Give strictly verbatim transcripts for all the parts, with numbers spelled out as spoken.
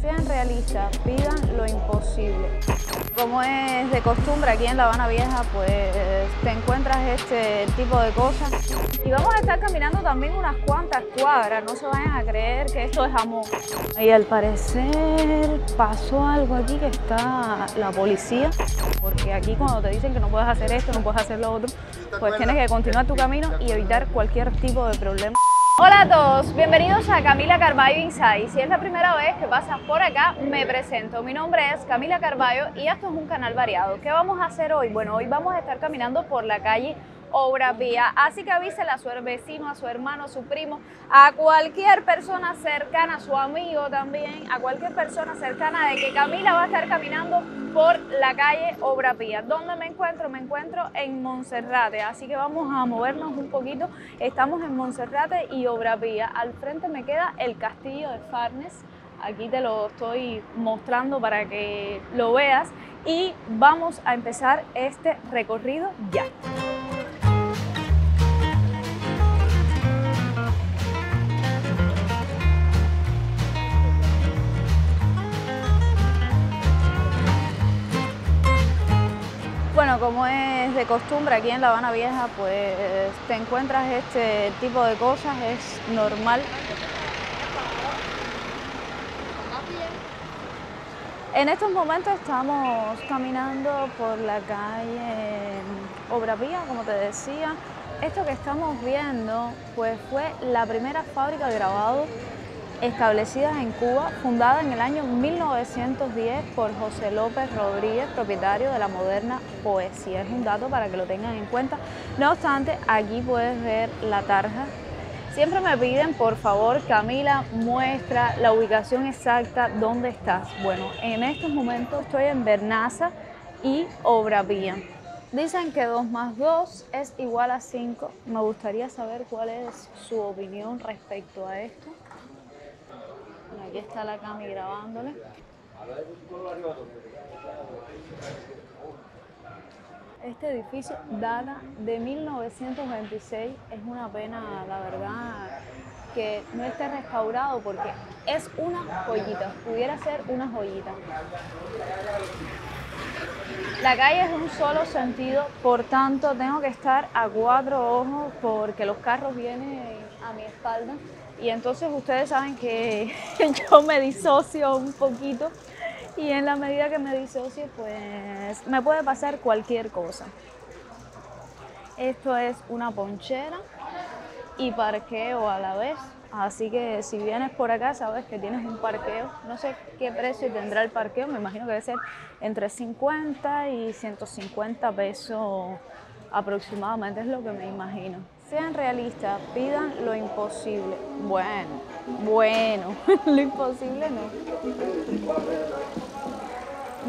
Sean realistas, pidan lo imposible. Como es de costumbre aquí en La Habana Vieja, pues te encuentras este tipo de cosas. Y vamos a estar caminando también unas cuantas cuadras, no se vayan a creer que esto es jamón. Y al parecer pasó algo aquí que está la policía, porque aquí cuando te dicen que no puedes hacer esto, no puedes hacer lo otro, pues tienes que continuar tu camino y evitar cualquier tipo de problema. Hola a todos, bienvenidos a Camila Carballo Inside. Si es la primera vez que pasas por acá, me presento. Mi nombre es Camila Carballo y esto es un canal variado. ¿Qué vamos a hacer hoy? Bueno, hoy vamos a estar caminando por la calle Obrapía, así que avísela a su vecino, a su hermano, a su primo, a cualquier persona cercana, a su amigo también, a cualquier persona cercana de que Camila va a estar caminando por la calle Obrapía. ¿Dónde me encuentro? Me encuentro en Monserrate, así que vamos a movernos un poquito. Estamos en Monserrate y Obrapía. Al frente me queda el castillo de Farnes. Aquí te lo estoy mostrando para que lo veas y vamos a empezar este recorrido ya. Bueno, como es de costumbre aquí en La Habana Vieja, pues te encuentras este tipo de cosas, es normal. En estos momentos estamos caminando por la calle Obrapía, como te decía. Esto que estamos viendo pues fue la primera fábrica de grabado establecida en Cuba, fundada en el año mil novecientos diez por José López Rodríguez, propietario de la Moderna Poesía. Es un dato para que lo tengan en cuenta. No obstante, aquí puedes ver la tarja. Siempre me piden, por favor, Camila, muestra la ubicación exacta donde estás. Bueno, en estos momentos estoy en Bernaza y Obrapía. Dicen que dos más dos es igual a cinco. Me gustaría saber cuál es su opinión respecto a esto. Aquí está la Cami grabándole. Este edificio data de mil novecientos veintiséis. Es una pena, la verdad, que no esté restaurado porque es una joyita. Pudiera ser una joyita. La calle es de un solo sentido, por tanto tengo que estar a cuatro ojos porque los carros vienen a mi espalda. Y entonces ustedes saben que yo me disocio un poquito y en la medida que me disocio, pues me puede pasar cualquier cosa. Esto es una ponchera y parqueo a la vez. Así que si vienes por acá, sabes que tienes un parqueo. No sé qué precio tendrá el parqueo, me imagino que debe ser entre cincuenta y ciento cincuenta pesos aproximadamente, es lo que me imagino. Sean realistas, pidan lo imposible. Bueno, bueno, lo imposible no.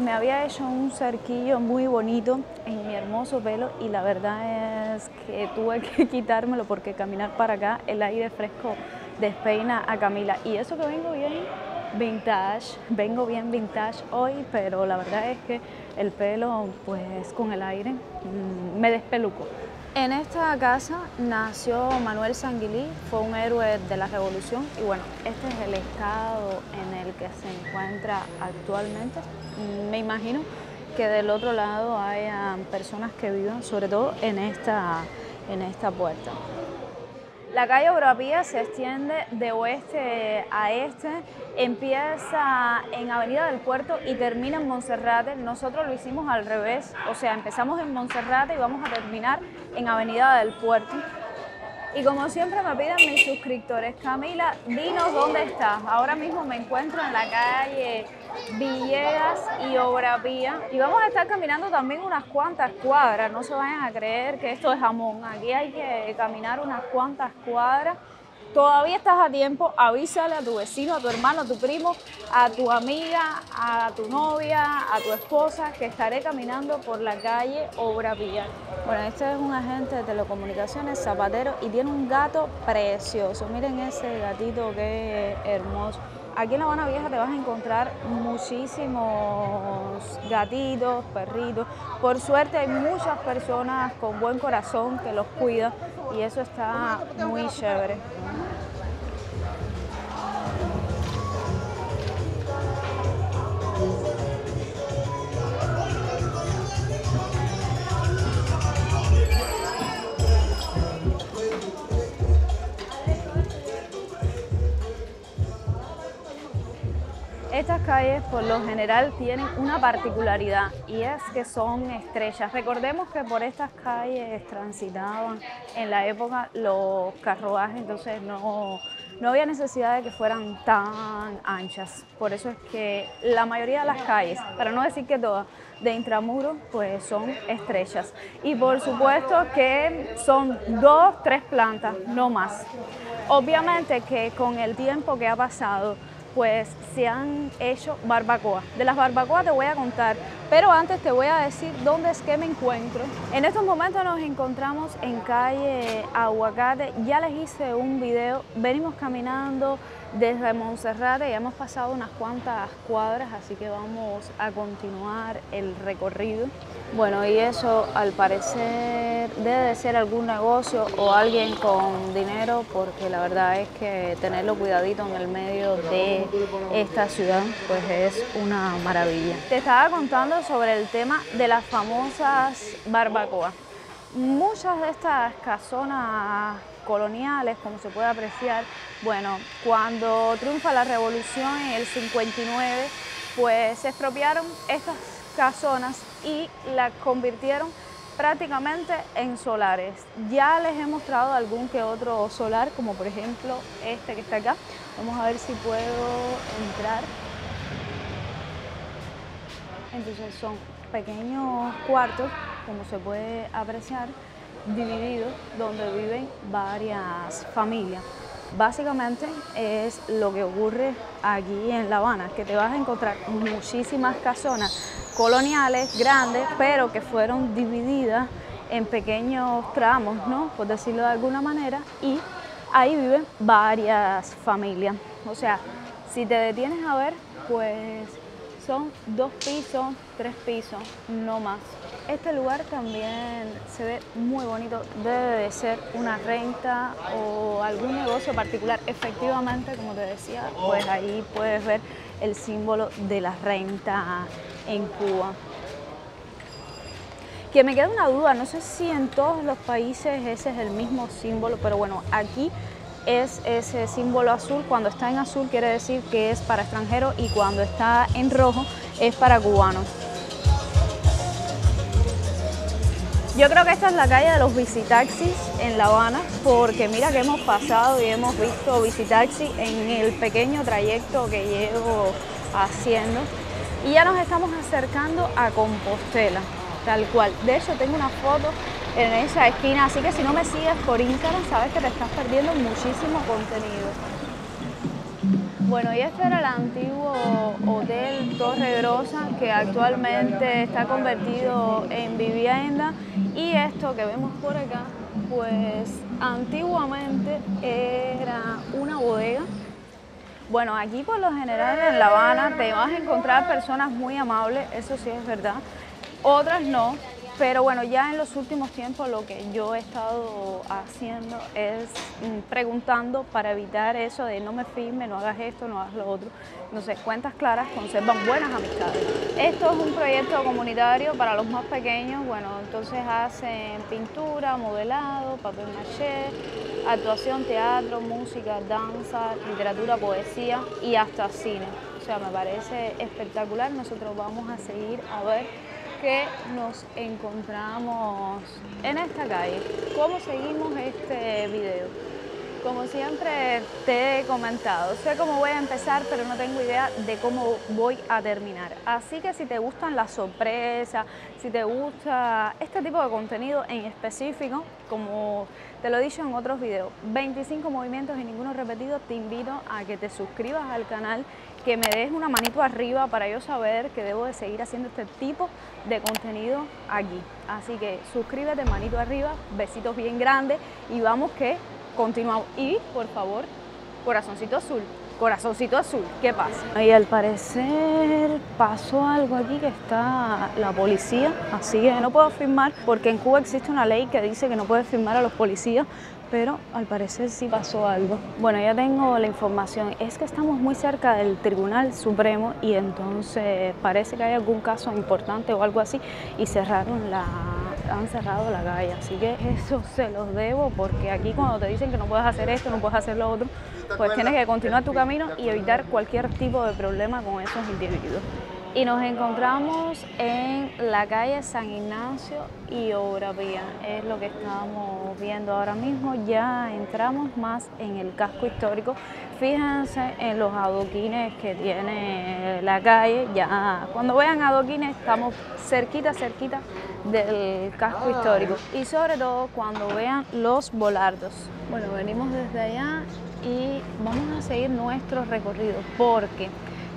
Me había hecho un cerquillo muy bonito en mi hermoso pelo y la verdad es que tuve que quitármelo porque caminar para acá, el aire fresco despeina a Camila. Y eso que vengo bien vintage, vengo bien vintage hoy, pero la verdad es que el pelo, pues con el aire, me despeluco. En esta casa nació Manuel Sanguilí, fue un héroe de la revolución y bueno, este es el estado en el que se encuentra actualmente. Me imagino que del otro lado haya personas que vivan, sobre todo en esta, en esta puerta. La calle Obrapía se extiende de oeste a este, empieza en Avenida del Puerto y termina en Monserrate. Nosotros lo hicimos al revés, o sea, empezamos en Monserrate y vamos a terminar en Avenida del Puerto. Y como siempre me piden mis suscriptores, Camila, dinos dónde estás. Ahora mismo me encuentro en la calle Villegas y Obrapía. Y vamos a estar caminando también unas cuantas cuadras. No se vayan a creer que esto es jamón. Aquí hay que caminar unas cuantas cuadras. Todavía estás a tiempo, avísale a tu vecino, a tu hermano, a tu primo, a tu amiga, a tu novia, a tu esposa, que estaré caminando por la calle Obrapía. Bueno, este es un agente de telecomunicaciones, zapatero, y tiene un gato precioso. Miren ese gatito, qué hermoso. Aquí en La Habana Vieja te vas a encontrar muchísimos gatitos, perritos. Por suerte hay muchas personas con buen corazón que los cuidan y eso está muy chévere. Estas calles por lo general tienen una particularidad y es que son estrechas. Recordemos que por estas calles transitaban en la época los carruajes, entonces no, no había necesidad de que fueran tan anchas. Por eso es que la mayoría de las calles, para no decir que todas, de intramuros pues son estrechas. Y por supuesto que son dos, tres plantas, no más. Obviamente que con el tiempo que ha pasado, pues se han hecho barbacoas. De las barbacoas te voy a contar, pero antes te voy a decir dónde es que me encuentro. En estos momentos nos encontramos en calle Aguacate. Ya les hice un video, venimos caminando desde Monserrate, ya hemos pasado unas cuantas cuadras, así que vamos a continuar el recorrido. Bueno, y eso al parecer debe de ser algún negocio o alguien con dinero, porque la verdad es que tenerlo cuidadito en el medio de esta ciudad pues es una maravilla. Te estaba contando sobre el tema de las famosas barbacoas. Muchas de estas casonas coloniales, como se puede apreciar, bueno, cuando triunfa la revolución en el cincuenta y nueve, pues se expropiaron estas casonas y las convirtieron prácticamente en solares. Ya les he mostrado algún que otro solar, como por ejemplo este que está acá. Vamos a ver si puedo entrar. Entonces son pequeños cuartos, como se puede apreciar, divididos, donde viven varias familias. Básicamente es lo que ocurre aquí en La Habana, que te vas a encontrar muchísimas casonas coloniales grandes, pero que fueron divididas en pequeños tramos, ¿no? Por decirlo de alguna manera, y ahí viven varias familias. O sea, si te detienes a ver, pues son dos pisos, tres pisos, no más. Este lugar también se ve muy bonito, debe de ser una renta o algún negocio particular. Efectivamente, como te decía, pues ahí puedes ver el símbolo de la renta en Cuba. Que me queda una duda, no sé si en todos los países ese es el mismo símbolo, pero bueno, aquí es ese símbolo azul. Cuando está en azul quiere decir que es para extranjeros y cuando está en rojo es para cubanos. Yo creo que esta es la calle de los visitaxis en La Habana, porque mira que hemos pasado y hemos visto visitaxis en el pequeño trayecto que llevo haciendo. Y ya nos estamos acercando a Compostela, tal cual. De hecho, tengo una foto en esa esquina, así que si no me sigues por Instagram sabes que te estás perdiendo muchísimo contenido. Bueno, y este era el antiguo hotel Torregrosa, que actualmente está convertido en vivienda, y esto que vemos por acá pues antiguamente era una bodega. Bueno, aquí por lo general en La Habana te vas a encontrar personas muy amables, eso sí es verdad, otras no. Pero bueno, ya en los últimos tiempos lo que yo he estado haciendo es preguntando para evitar eso de no me firme, no hagas esto, no hagas lo otro. Entonces, cuentas claras conservan buenas amistades. Esto es un proyecto comunitario para los más pequeños. Bueno, entonces hacen pintura, modelado, papel maché, actuación, teatro, música, danza, literatura, poesía y hasta cine. O sea, me parece espectacular. Nosotros vamos a seguir a ver que nos encontramos en esta calle. ¿Cómo seguimos este video? Como siempre te he comentado, sé cómo voy a empezar, pero no tengo idea de cómo voy a terminar. Así que si te gustan las sorpresas, si te gusta este tipo de contenido en específico, como te lo he dicho en otros videos, veinticinco movimientos y ninguno repetido, te invito a que te suscribas al canal, que me des una manito arriba para yo saber que debo de seguir haciendo este tipo de contenido aquí. Así que suscríbete, manito arriba, besitos bien grandes y vamos que continuamos. Y por favor, corazoncito azul, corazoncito azul, ¿qué pasa? Y al parecer pasó algo aquí que está la policía, así que no puedo firmar porque en Cuba existe una ley que dice que no puedes firmar a los policías, pero al parecer sí pasó algo. Bueno, ya tengo la información, es que estamos muy cerca del Tribunal Supremo y entonces parece que hay algún caso importante o algo así y cerraron la, han cerrado la calle, así que eso se los debo, porque aquí cuando te dicen que no puedes hacer esto, no puedes hacer lo otro, pues tienes que continuar tu camino y evitar cualquier tipo de problema con esos individuos. Y nos encontramos en la calle San Ignacio y Obrapía, es lo que estábamos viendo ahora mismo. Ya entramos más en el casco histórico. Fíjense en los adoquines que tiene la calle. Ya cuando vean adoquines estamos cerquita, cerquita del casco histórico. Y sobre todo cuando vean los volardos. Bueno, venimos desde allá y vamos a seguir nuestro recorrido porque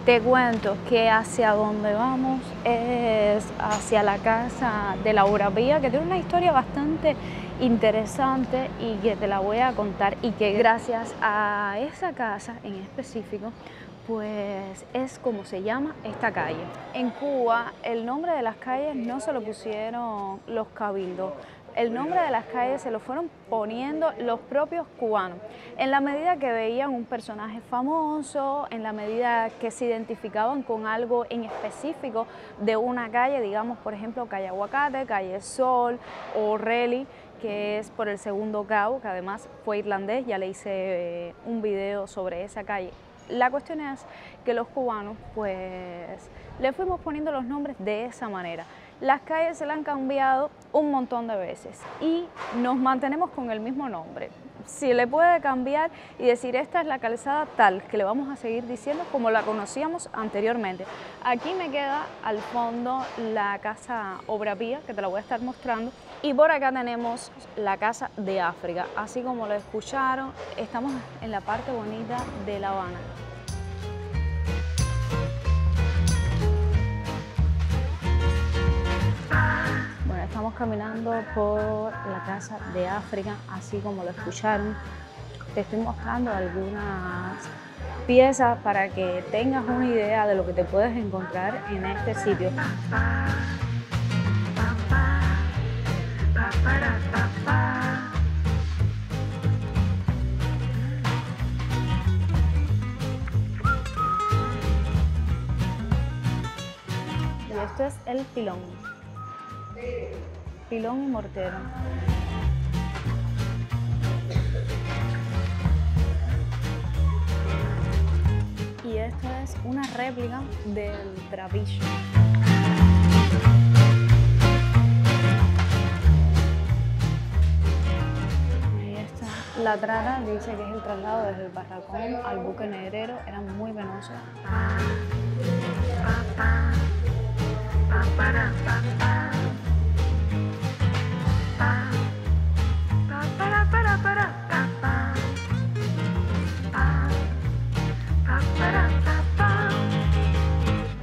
te cuento que hacia donde vamos es hacia la Casa de la Obrapía, que tiene una historia bastante interesante y que te la voy a contar, y que gracias a esa casa en específico, pues es como se llama esta calle. En Cuba el nombre de las calles no se lo pusieron los cabildos. El nombre de las calles se lo fueron poniendo los propios cubanos. En la medida que veían un personaje famoso, en la medida que se identificaban con algo en específico de una calle, digamos, por ejemplo, calle Aguacate, calle Sol, O'Reilly, que es por el segundo cabo, que además fue irlandés, ya le hice eh, un video sobre esa calle. La cuestión es que los cubanos, pues, le fuimos poniendo los nombres de esa manera. Las calles se las han cambiado un montón de veces y nos mantenemos con el mismo nombre. Si le puede cambiar y decir esta es la calzada tal, que le vamos a seguir diciendo como la conocíamos anteriormente. Aquí me queda al fondo la Casa Obrapía, que te la voy a estar mostrando, y por acá tenemos la Casa de África. Así como lo escucharon, estamos en la parte bonita de La Habana. Estamos caminando por la Casa de África, así como lo escucharon. Te estoy mostrando algunas piezas para que tengas una idea de lo que te puedes encontrar en este sitio. Y esto es el pilón. Pilón y mortero. Y esto es una réplica del trapiche. Ahí está. La trata dice que es el traslado desde el barracón al buque negrero. Era muy penoso.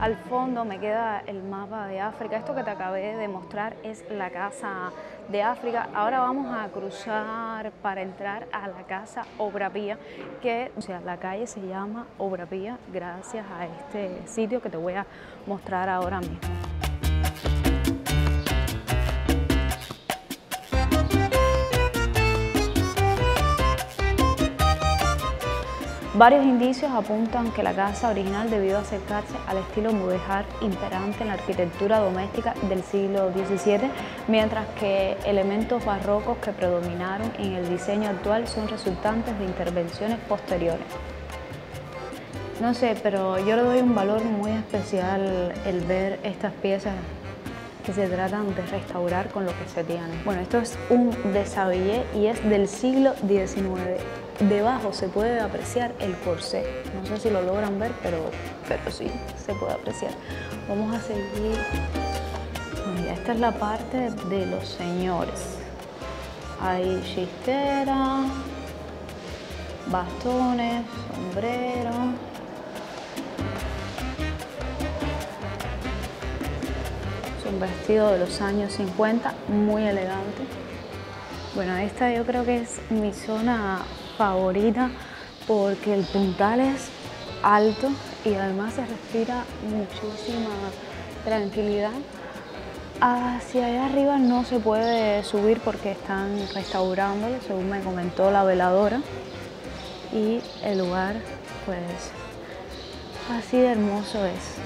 Al fondo me queda el mapa de África. Esto que te acabé de mostrar es la Casa de África. Ahora vamos a cruzar para entrar a la Casa Obrapía, que, o sea, la calle se llama Obrapía gracias a este sitio que te voy a mostrar ahora mismo. Varios indicios apuntan que la casa original debió acercarse al estilo mudéjar imperante en la arquitectura doméstica del siglo diecisiete, mientras que elementos barrocos que predominaron en el diseño actual son resultantes de intervenciones posteriores. No sé, pero yo le doy un valor muy especial el ver estas piezas que se tratan de restaurar con lo que se tiene. Bueno, esto es un desabillé y es del siglo diecinueve. Debajo se puede apreciar el corsé. No sé si lo logran ver, pero, pero sí, se puede apreciar. Vamos a seguir. Mira, esta es la parte de los señores. Hay chistera, bastones, sombreros. Es un vestido de los años cincuenta, muy elegante. Bueno, esta yo creo que es mi zona favorita porque el puntal es alto y además se respira muchísima tranquilidad. Hacia allá arriba no se puede subir porque están restaurándolo, según me comentó la veladora, y el lugar pues así de hermoso es.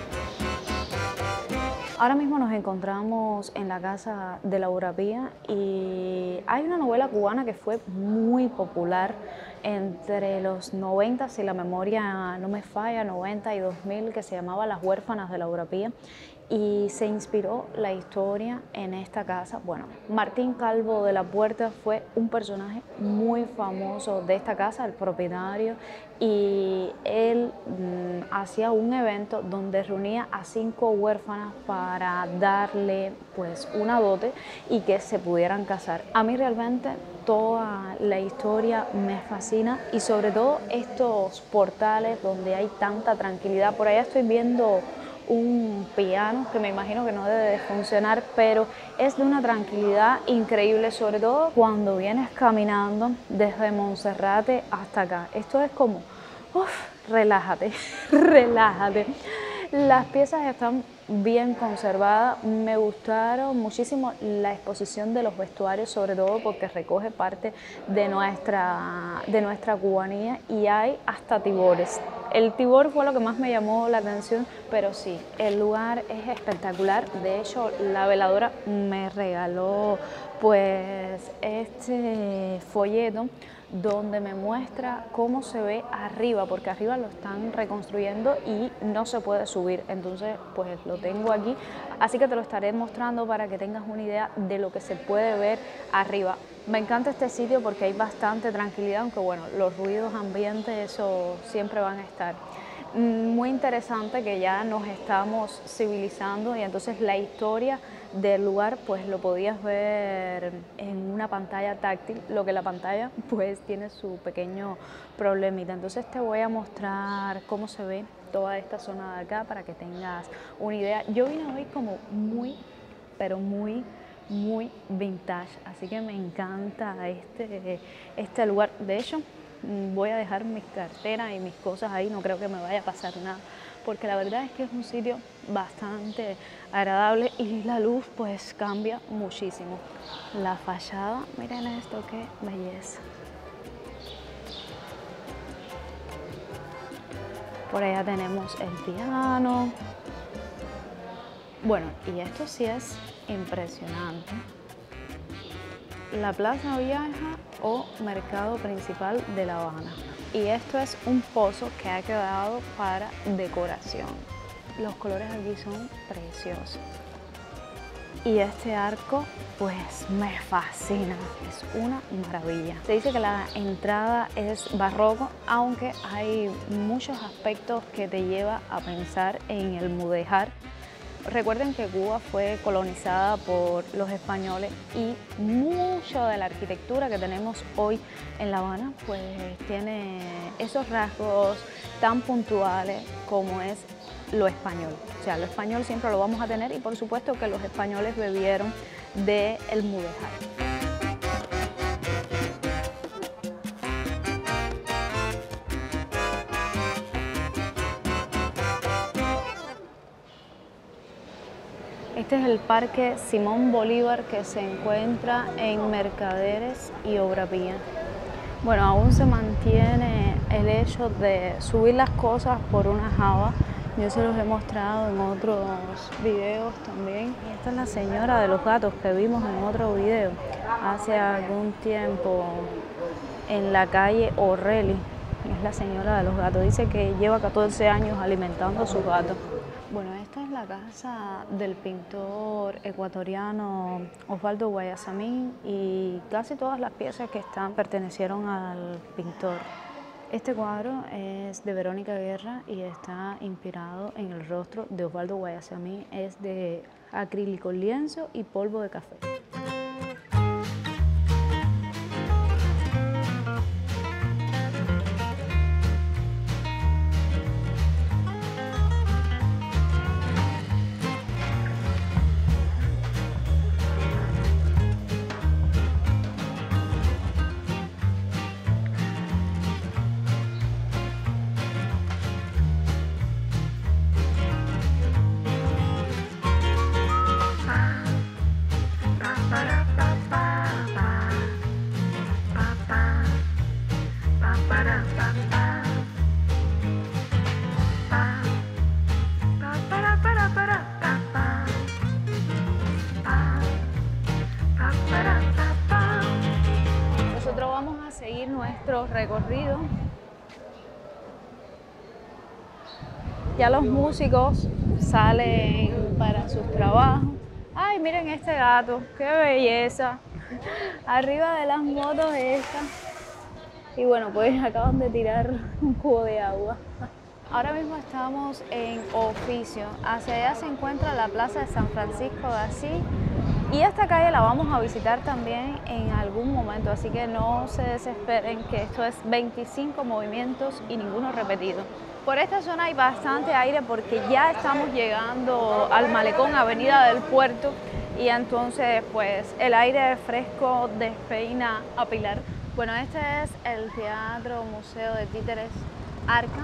Ahora mismo nos encontramos en la Casa de la Obrapía y hay una novela cubana que fue muy popular entre los noventa, si la memoria no me falla, noventa y dos mil, que se llamaba Las Huérfanas de la Obrapía, y se inspiró la historia en esta casa. Bueno, Martín Calvo de la Puerta fue un personaje muy famoso de esta casa, el propietario, y él mm, hacía un evento donde reunía a cinco huérfanas para darle pues una dote y que se pudieran casar. A mí realmente toda la historia me fascina, y sobre todo estos portales donde hay tanta tranquilidad. Por allá estoy viendo un piano que me imagino que no debe de funcionar, pero es de una tranquilidad increíble, sobre todo cuando vienes caminando desde Monserrate hasta acá. Esto es como, uff, relájate, relájate. Las piezas están bien conservadas. Me gustaron muchísimo la exposición de los vestuarios, sobre todo porque recoge parte de nuestra, de nuestra cubanía, y hay hasta tibores. El tibor fue lo que más me llamó la atención, pero sí, el lugar es espectacular. De hecho, la veladora me regaló pues este folleto donde me muestra cómo se ve arriba, porque arriba lo están reconstruyendo y no se puede subir, entonces pues lo tengo aquí, así que te lo estaré mostrando para que tengas una idea de lo que se puede ver arriba. Me encanta este sitio porque hay bastante tranquilidad, aunque bueno, los ruidos ambientes eso siempre van a estar. Muy interesante que ya nos estamos civilizando, y entonces la historia del lugar pues lo podías ver en una pantalla táctil, lo que la pantalla pues tiene su pequeño problemita. Entonces te voy a mostrar cómo se ve toda esta zona de acá para que tengas una idea. Yo vine hoy como muy, pero muy, muy vintage, así que me encanta este, este lugar. De hecho, voy a dejar mis carteras y mis cosas ahí, no creo que me vaya a pasar nada, porque la verdad es que es un sitio bastante agradable y la luz pues cambia muchísimo. La fachada, miren esto, qué belleza. Por allá tenemos el piano. Bueno, y esto sí es impresionante. La Plaza Vieja o Mercado Principal de La Habana. Y esto es un pozo que ha quedado para decoración. Los colores aquí son preciosos. Y este arco pues me fascina, es una maravilla. Se dice que la entrada es barroco, aunque hay muchos aspectos que te lleva a pensar en el mudéjar. Recuerden que Cuba fue colonizada por los españoles, y mucho de la arquitectura que tenemos hoy en La Habana pues tiene esos rasgos tan puntuales como es lo español. O sea, lo español siempre lo vamos a tener, y por supuesto que los españoles bebieron del mudéjar. Este es el parque Simón Bolívar, que se encuentra en Mercaderes y Obrapía. Bueno, aún se mantiene el hecho de subir las cosas por una jaba. Yo se los he mostrado en otros videos también. Y esta es la señora de los gatos que vimos en otro video hace algún tiempo en la calle O'Reilly. Es la señora de los gatos. Dice que lleva catorce años alimentando a sus gatos. Bueno, esta es la casa del pintor ecuatoriano Osvaldo Guayasamín, y casi todas las piezas que están pertenecieron al pintor. Este cuadro es de Verónica Guerra y está inspirado en el rostro de Osvaldo Guayasamín. Es de acrílico, lienzo y polvo de café. otro recorrido. Ya los músicos salen para sus trabajos. Ay, miren este gato, qué belleza. Arriba de las motos estas. Y bueno, pues acaban de tirar un cubo de agua. Ahora mismo estamos en Oficio. Hacia allá se encuentra la Plaza de San Francisco de Asís. Y esta calle la vamos a visitar también en algún momento, así que no se desesperen que esto es veinticinco movimientos y ninguno repetido. Por esta zona hay bastante aire porque ya estamos llegando al Malecón, Avenida del Puerto, y entonces pues el aire fresco despeina a Pilar. Bueno, este es el Teatro Museo de Títeres Arca.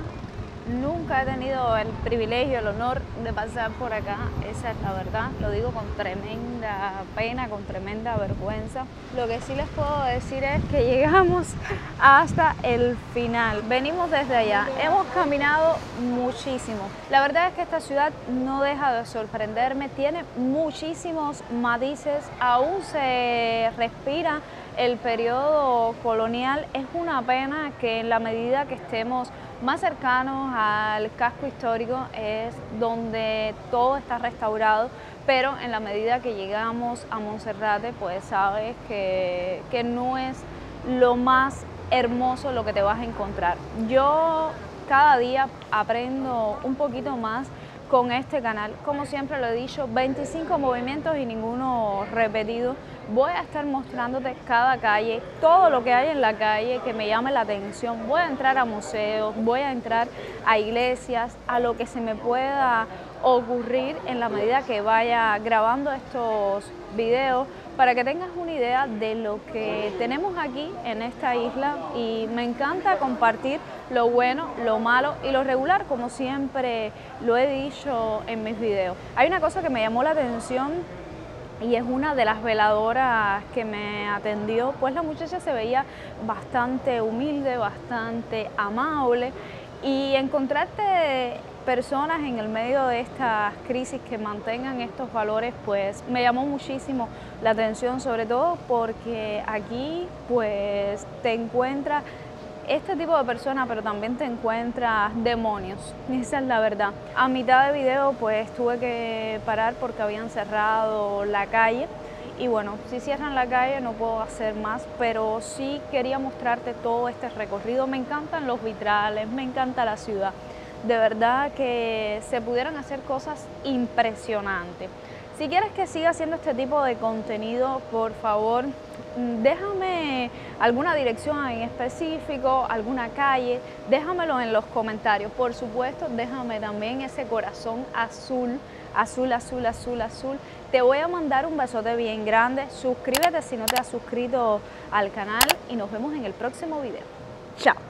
Nunca he tenido el privilegio, el honor de pasar por acá, esa es la verdad, lo digo con tremenda pena, con tremenda vergüenza. Lo que sí les puedo decir es que llegamos hasta el final, venimos desde allá, hemos caminado muchísimo. La verdad es que esta ciudad no deja de sorprenderme, tiene muchísimos matices, aún se respira el periodo colonial. Es una pena que en la medida que estemos más cercanos al casco histórico es donde todo está restaurado, pero en la medida que llegamos a Monserrate, pues sabes que, que no es lo más hermoso lo que te vas a encontrar. Yo cada día aprendo un poquito más con este canal. Como siempre lo he dicho, veinticinco movimientos y ninguno repetido. Voy a estar mostrándote cada calle, todo lo que hay en la calle que me llame la atención. Voy a entrar a museos, voy a entrar a iglesias, a lo que se me pueda ocurrir en la medida que vaya grabando estos videos, para que tengas una idea de lo que tenemos aquí en esta isla. Y me encanta compartir lo bueno, lo malo y lo regular, como siempre lo he dicho en mis videos. Hay una cosa que me llamó la atención y es una de las veladoras que me atendió, pues la muchacha se veía bastante humilde, bastante amable, y encontrarte personas en el medio de estas crisis que mantengan estos valores, pues me llamó muchísimo la atención, sobre todo porque aquí pues te encuentras este tipo de personas, pero también te encuentras demonios, esa es la verdad. A mitad de video pues tuve que parar porque habían cerrado la calle. Y bueno, si cierran la calle no puedo hacer más, pero sí quería mostrarte todo este recorrido. Me encantan los vitrales, me encanta la ciudad. De verdad que se pudieran hacer cosas impresionantes. Si quieres que siga haciendo este tipo de contenido, por favor, déjame alguna dirección en específico, alguna calle, déjamelo en los comentarios. Por supuesto, déjame también ese corazón azul, azul, azul, azul, azul. Te voy a mandar un besote bien grande. Suscríbete si no te has suscrito al canal y nos vemos en el próximo video. Chao.